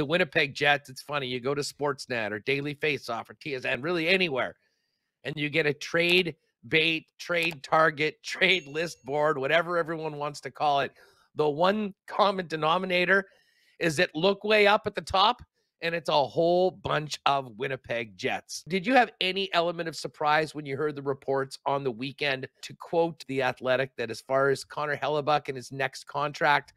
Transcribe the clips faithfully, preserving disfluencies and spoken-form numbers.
the Winnipeg Jets, it's funny, you go to Sportsnet or Daily Face Off or T S N, really anywhere, and you get a trade bait, trade target, trade list board, whatever everyone wants to call it. The one common denominator is that look way up at the top, and it's a whole bunch of Winnipeg Jets. Did you have any element of surprise when you heard the reports on the weekend, to quote The Athletic, that as far as Connor Hellebuyck and his next contract,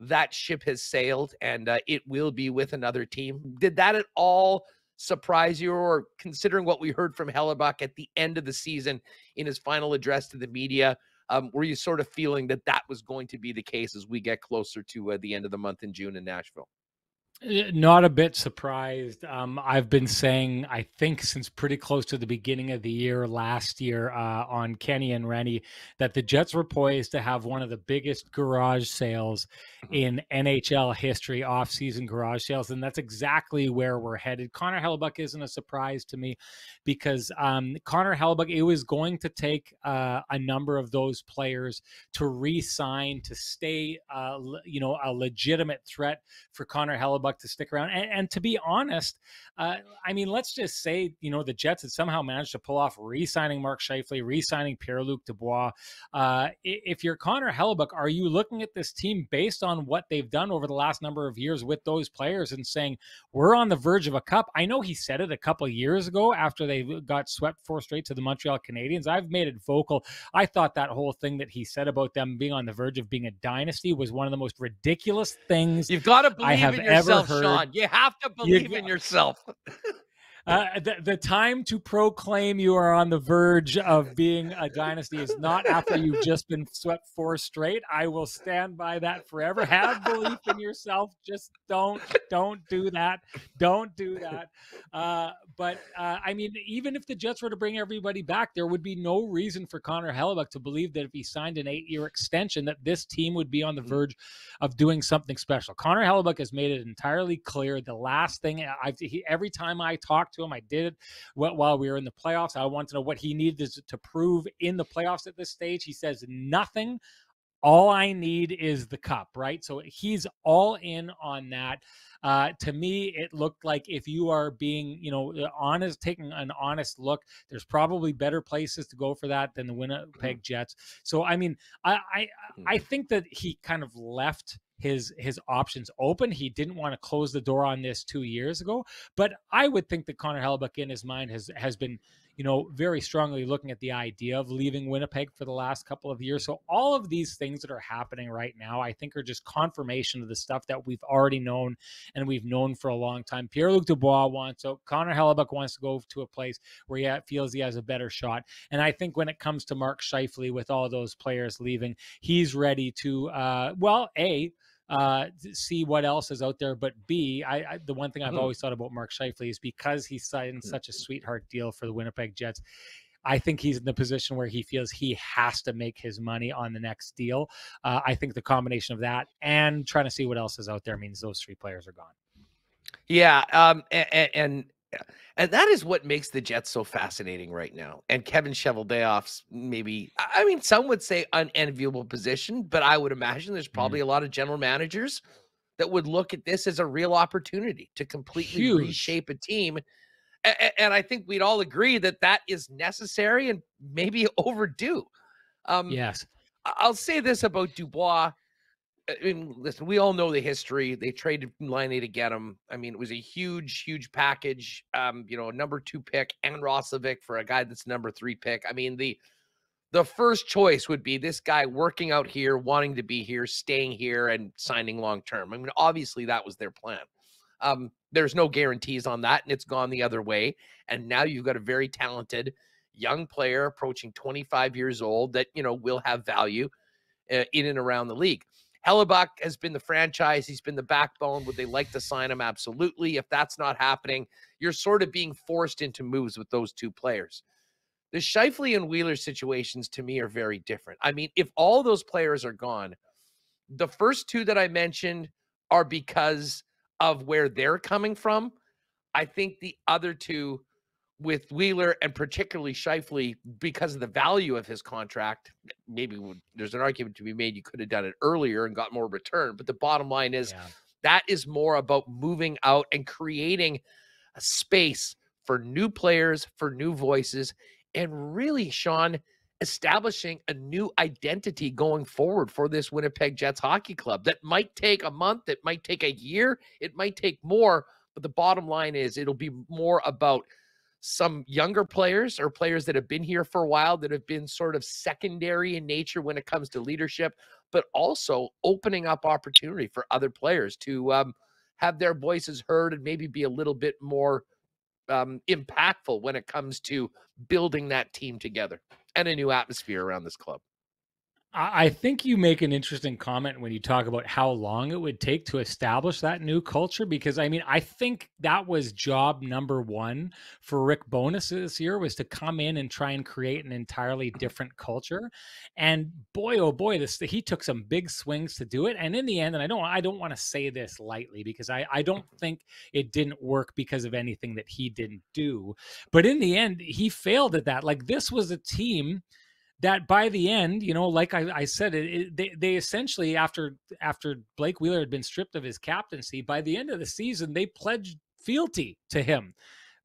that ship has sailed and uh, it will be with another team? Did that at all surprise you, or considering what we heard from Hellebuyck at the end of the season in his final address to the media, um, were you sort of feeling that that was going to be the case as we get closer to uh, the end of the month in June in Nashville? Not a bit surprised. Um, I've been saying, I think since pretty close to the beginning of the year last year uh, on Kenny and Rennie, that the Jets were poised to have one of the biggest garage sales in N H L history, off-season garage sales, and that's exactly where we're headed. Connor Hellebuyck isn't a surprise to me because um, Connor Hellebuyck, it was going to take uh, a number of those players to re-sign, to stay, uh, you know, a legitimate threat for Connor Hellebuyck to stick around. And, and to be honest, uh, I mean, let's just say, you know, the Jets had somehow managed to pull off re-signing Mark Scheifele, re-signing Pierre-Luc Dubois. Uh, if you're Connor Hellebuyck, are you looking at this team based on what they've done over the last number of years with those players and saying, we're on the verge of a cup? I know he said it a couple of years ago after they got swept four straight to the Montreal Canadiens. I've made it vocal. I thought that whole thing that he said about them being on the verge of being a dynasty was one of the most ridiculous things You've got to believe I have in yourself. ever Heard. Sean, you have to believe you, in yourself. uh, the, the time to proclaim you are on the verge of being a dynasty is not after you've just been swept four straight. I will stand by that forever. Have belief in yourself. Just don't, don't do that. Don't do that. Uh, but uh, I mean, even if the Jets were to bring everybody back, there would be no reason for Connor Hellebuyck to believe that if he signed an eight-year extension, that this team would be on the verge of doing something special. Connor Hellebuyck has made it entirely clear. The last thing I've, he, every time I talk to him, I did it while we were in the playoffs. I want to know what he needed to prove in the playoffs at this stage. He says nothing. All I need is the cup, right? So he's all in on that. Uh, to me, it looked like if you are being, you know, honest, taking an honest look, there's probably better places to go for that than the Winnipeg Jets. So, I mean, I I, I think that he kind of left his his options open. He didn't want to close the door on this two years ago, but I would think that Connor Hellebuyck in his mind has has been, you know, very strongly looking at the idea of leaving Winnipeg for the last couple of years. So all of these things that are happening right now, I think, are just confirmation of the stuff that we've already known and we've known for a long time. Pierre-Luc Dubois wants out. Connor Hellebuyck wants to go to a place where he feels he has a better shot. And I think when it comes to Mark Scheifele, with all those players leaving, he's ready to, uh, well, A, uh see what else is out there, but B, I, I the one thing I've mm. always thought about Mark Scheifele is because he signed mm. such a sweetheart deal for the Winnipeg Jets, I think he's in the position where he feels he has to make his money on the next deal. Uh, I think the combination of that and trying to see what else is out there means those three players are gone. Yeah, um, and and, and that is what makes the Jets so fascinating right now. And Kevin Cheveldayoff's maybe, I mean, some would say unenviable position, but I would imagine there's probably mm-hmm. a lot of general managers that would look at this as a real opportunity to completely Huge. reshape a team. And I think we'd all agree that that is necessary and maybe overdue. Um, yes. I'll say this about Dubois. I mean, listen, we all know the history. They traded Liney to get him. I mean, it was a huge, huge package. Um, you know, a number two pick and Roslovic for a guy that's number three pick. I mean, the the first choice would be this guy working out here, wanting to be here, staying here, and signing long term. I mean, obviously that was their plan. Um, there's no guarantees on that, and it's gone the other way. And now you've got a very talented young player approaching twenty-five years old that, you know, will have value uh, in and around the league. Hellebuyck has been the franchise. He's been the backbone. Would they like to sign him? Absolutely. If that's not happening, you're sort of being forced into moves with those two players. The Scheifele and Wheeler situations to me are very different. I mean, if all those players are gone, the first two that I mentioned are because of where they're coming from. I think the other two with Wheeler and particularly Scheifele, because of the value of his contract, maybe there's an argument to be made you could have done it earlier and got more return. But the bottom line is yeah. That is more about moving out and creating a space for new players, for new voices, and really, Sean, establishing a new identity going forward for this Winnipeg Jets hockey club. That might take a month, it might take a year, it might take more, but the bottom line is it'll be more about some younger players or players that have been here for a while that have been sort of secondary in nature when it comes to leadership, but also opening up opportunity for other players to um, have their voices heard and maybe be a little bit more um, impactful when it comes to building that team together and a new atmosphere around this club. I think you make an interesting comment when you talk about how long it would take to establish that new culture, because I mean, I think that was job number one for Rick Bonas this year, was to come in and try and create an entirely different culture. And boy, oh boy, this, he took some big swings to do it. And in the end, and I don't, I don't want to say this lightly, because I, I don't think it didn't work because of anything that he didn't do, but in the end, he failed at that. Like, this was a team that by the end, you know, like I, I said, it, it, they, they essentially, after after Blake Wheeler had been stripped of his captaincy, by the end of the season, they pledged fealty to him,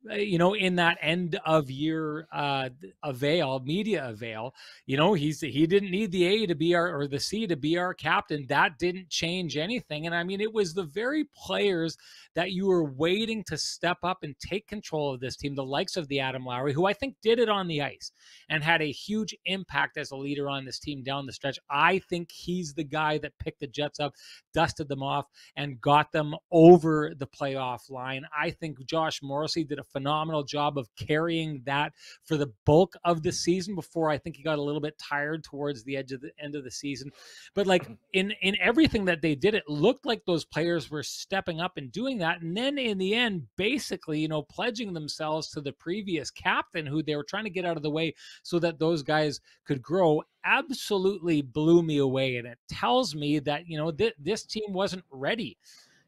you know, in that end of year uh, avail, media avail. You know, he's he didn't need the A to be our, or the C to be our captain. That didn't change anything. And I mean, it was the very players that you were waiting to step up and take control of this team, the likes of the Adam Lowry, who I think did it on the ice and had a huge impact as a leader on this team down the stretch. I think he's the guy that picked the Jets up, dusted them off, and got them over the playoff line. I think Josh Morrissey did a phenomenal job of carrying that for the bulk of the season before I think he got a little bit tired towards the edge of the end of the season. But like in, in everything that they did, it looked like those players were stepping up and doing that. And then in the end, basically, you know, pledging themselves to the previous captain who they were trying to get out of the way so that those guys could grow, absolutely blew me away. And it tells me that, you know, th this team wasn't ready.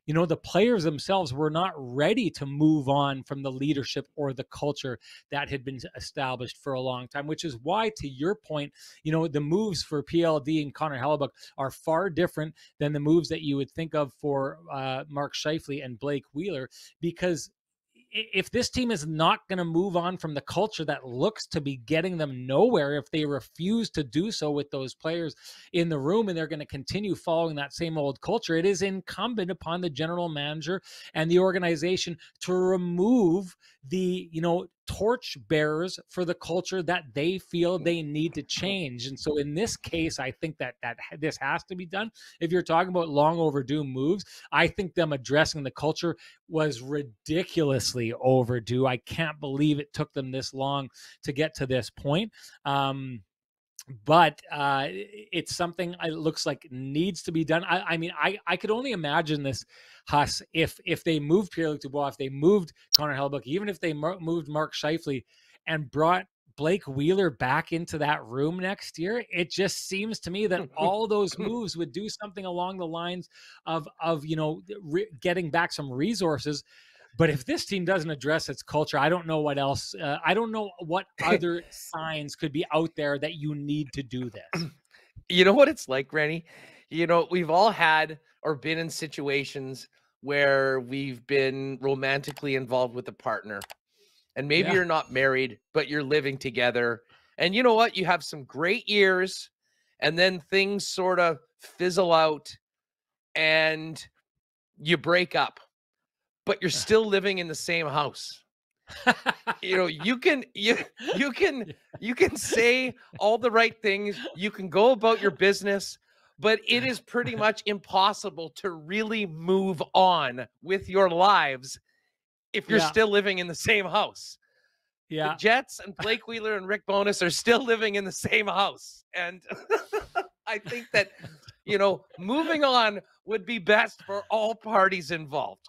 You know, the players themselves were not ready to move on from the leadership or the culture that had been established for a long time, which is why, to your point, you know, the moves for P L D and Connor Hellebuyck are far different than the moves that you would think of for uh, Mark Scheifele and Blake Wheeler, because if this team is not going to move on from the culture that looks to be getting them nowhere, if they refuse to do so with those players in the room and they're going to continue following that same old culture, it is incumbent upon the general manager and the organization to remove the, you know, torch bearers for the culture that they feel they need to change. And so in this case, I think that that this has to be done. If you're talking about long overdue moves, I think them addressing the culture was ridiculously overdue. I can't believe it took them this long to get to this point. Um, But uh, it's something it looks like needs to be done. I, I mean, I, I could only imagine this, Huss, if if they moved Pierre-Luc Dubois, if they moved Connor Hellebuyck, even if they moved Mark Scheifele and brought Blake Wheeler back into that room next year. It just seems to me that all those moves would do something along the lines of, of you know, re getting back some resources. But if this team doesn't address its culture, I don't know what else. Uh, I don't know what other signs could be out there that you need to do this. You know what it's like, Rennie? You know, we've all had or been in situations where we've been romantically involved with a partner. And maybe yeah. you're not married, but you're living together. And you know what? You have some great years, and then things sort of fizzle out and you break up. But you're still living in the same house. You know, you can you you can you can say all the right things, you can go about your business, but it is pretty much impossible to really move on with your lives if you're yeah. still living in the same house. Yeah. The Jets and Blake Wheeler and Rick Bonas are still living in the same house. And I think that, you know, moving on would be best for all parties involved.